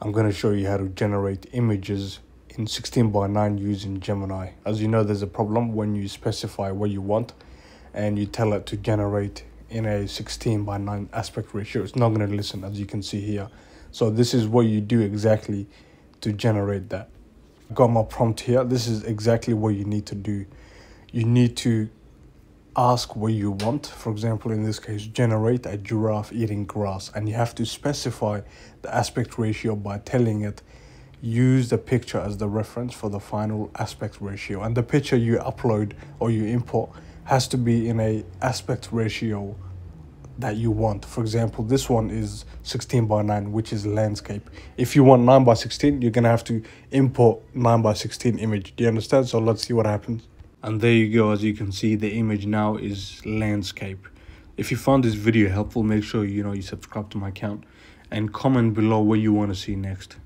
I'm going to show you how to generate images in 16:9 using Gemini. As you know, there's a problem when you specify what you want and you tell it to generate in a 16:9 aspect ratio. It's not going to listen, as you can see here. So this is what you do exactly to generate that. I got my prompt here. This is exactly what you need to do. You need to ask what you want. For example, in this case, generate a giraffe eating grass, and you have to specify the aspect ratio by telling it use the picture as the reference for the final aspect ratio. And the picture you upload or you import has to be in a aspect ratio that you want. For example, this one is 16:9, which is landscape. If you want 9:16, you're gonna have to import 9:16 image. Do you understand? So let's see what happens. And there you go. As you can see, the image now is landscape. If you found this video helpful, make sure you subscribe to my account and comment below what you want to see next.